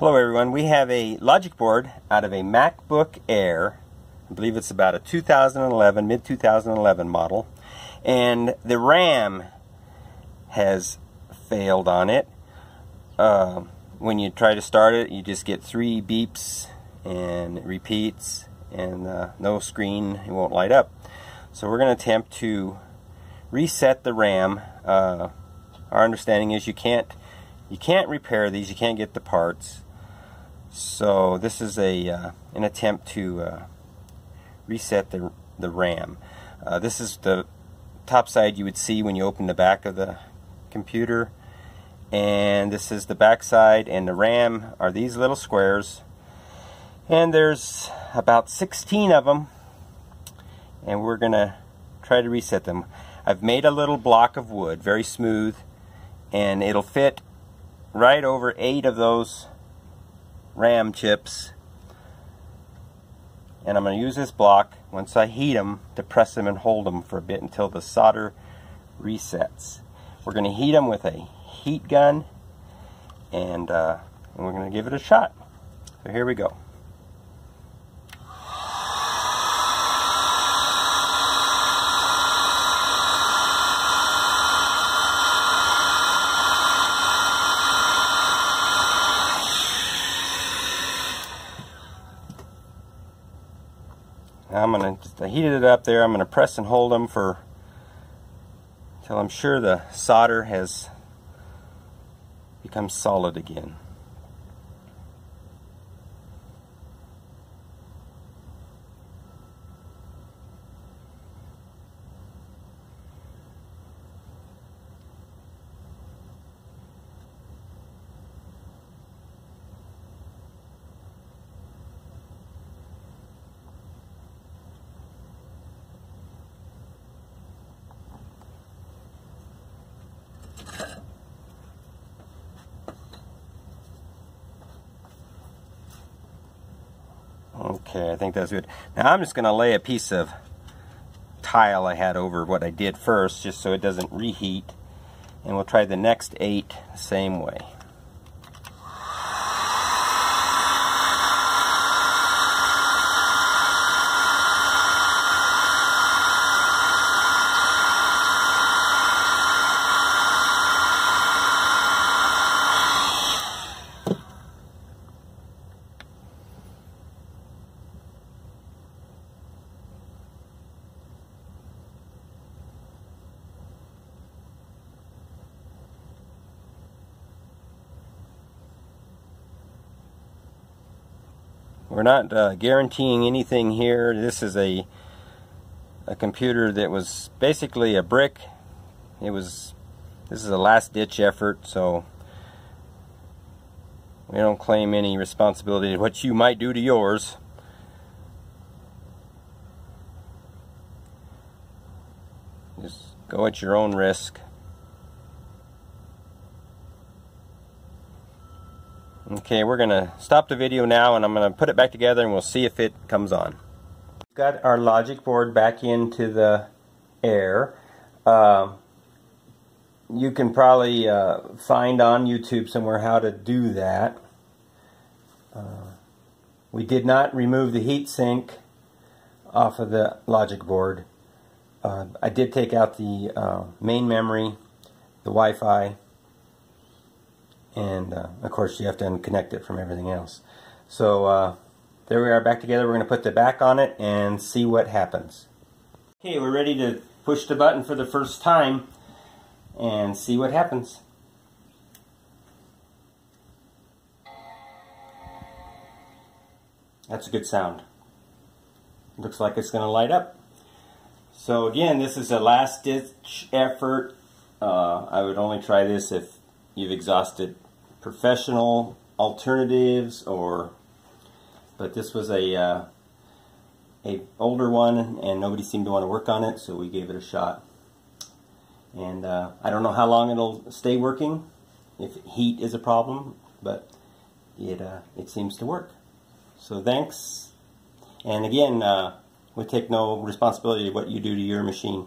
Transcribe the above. Hello everyone, we have a logic board out of a MacBook Air. I believe it's about a 2011, mid-2011 model, and the RAM has failed on it. When you try to start it, you just get three beeps and it repeats, and no screen, it won't light up. So we're going to attempt to reset the RAM. Our understanding is you can't repair these, you can't get the parts. So this is an attempt to reset the RAM. This is the top side you would see when you open the back of the computer, and this is the back side, and the RAM are these little squares, and there's about 16 of them, and we're gonna try to reset them. I've made a little block of wood, very smooth, and it'll fit right over 8 of those RAM chips. And I'm going to use this block, once I heat them, to press them and hold them for a bit until the solder resets. We're going to heat them with a heat gun, and we're going to give it a shot. So here we go. I'm going to, I heated it up there, I'm going to press and hold them until I'm sure the solder has become solid again. Okay, I think that's good. Now I'm just going to lay a piece of tile I had over what I did first, just so it doesn't reheat, and we'll try the next 8 the same way. We're not guaranteeing anything here. This is a computer that was basically a brick. This is a last-ditch effort, so we don't claim any responsibility to what you might do to yours. Just go at your own risk. Okay, we're going to stop the video now, and I'm going to put it back together and we'll see if it comes on. We've got our logic board back into the Air. You can probably find on YouTube somewhere how to do that. We did not remove the heatsink off of the logic board. I did take out the main memory, the Wi-Fi, and of course you have to unconnect it from everything else. So there we are back together. We're going to put the back on it and see what happens. Okay, we're ready to push the button for the first time and see what happens. That's a good sound. Looks like it's going to light up. So again, this is a last-ditch effort. I would only try this if you've exhausted professional alternatives, but this was a older one, and nobody seemed to want to work on it, so we gave it a shot. And I don't know how long it'll stay working, if heat is a problem, but it seems to work. So thanks, and again, we take no responsibility for what you do to your machine.